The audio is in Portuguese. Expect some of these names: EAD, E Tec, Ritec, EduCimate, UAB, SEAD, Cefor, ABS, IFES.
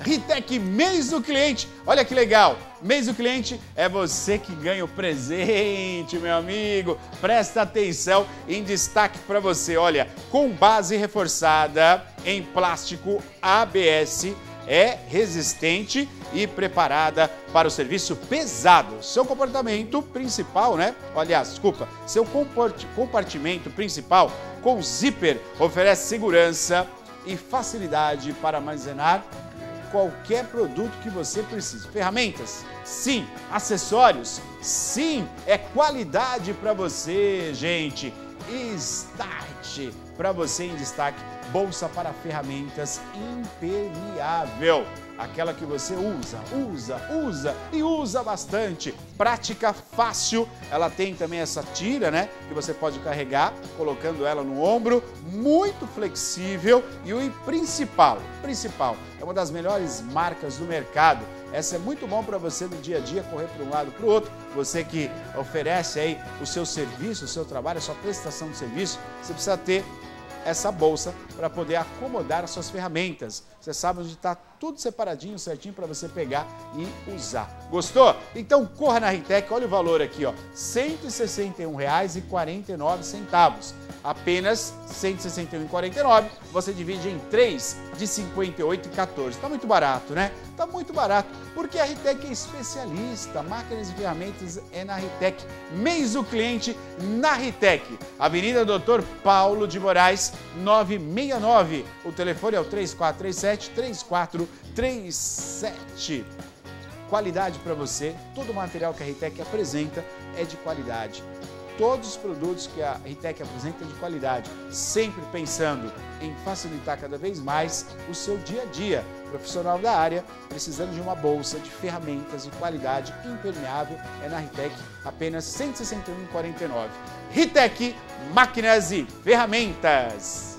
Ritec, mês do cliente. Olha que legal, mês do cliente é você que ganha o presente, meu amigo. Presta atenção em destaque para você. Olha, com base reforçada em plástico ABS, é resistente e preparada para o serviço pesado. Seu compartimento principal, né? Aliás, desculpa, seu compartimento principal com zíper oferece segurança e facilidade para armazenar qualquer produto que você precise. Ferramentas? Sim. Acessórios? Sim. É qualidade para você, gente. Start para você em destaque. Bolsa para ferramentas impermeável. Aquela que você usa, usa, usa e usa bastante. Prática fácil. Ela tem também essa tira, né? Que você pode carregar, colocando ela no ombro. Muito flexível. E o principal, é uma das melhores marcas do mercado. Essa é muito bom para você no dia a dia, correr para um lado, para o outro. Você que oferece aí o seu serviço, o seu trabalho, a sua prestação de serviço, você precisa ter essa bolsa para poder acomodar as suas ferramentas. Você sabe onde está tudo separadinho, certinho, para você pegar e usar. Gostou? Então corra na Ritec, olha o valor aqui, ó, R$ 161,49. Apenas R$ 161,49, você divide em 3 de R$ 58,14. Está muito barato, né? Está muito barato, porque a Ritec é especialista. Máquinas e ferramentas é na Ritec. Mês do cliente na Ritec. Avenida Dr. Paulo de Moraes, 969. O telefone é o 3437-3437. Qualidade para você. Todo o material que a Ritec apresenta é de qualidade. Todos os produtos que a Ritec apresenta de qualidade, sempre pensando em facilitar cada vez mais o seu dia a dia. Profissional da área, precisando de uma bolsa de ferramentas de qualidade impermeável, é na Ritec, apenas R$ 161,49. Ritec, máquinas e ferramentas.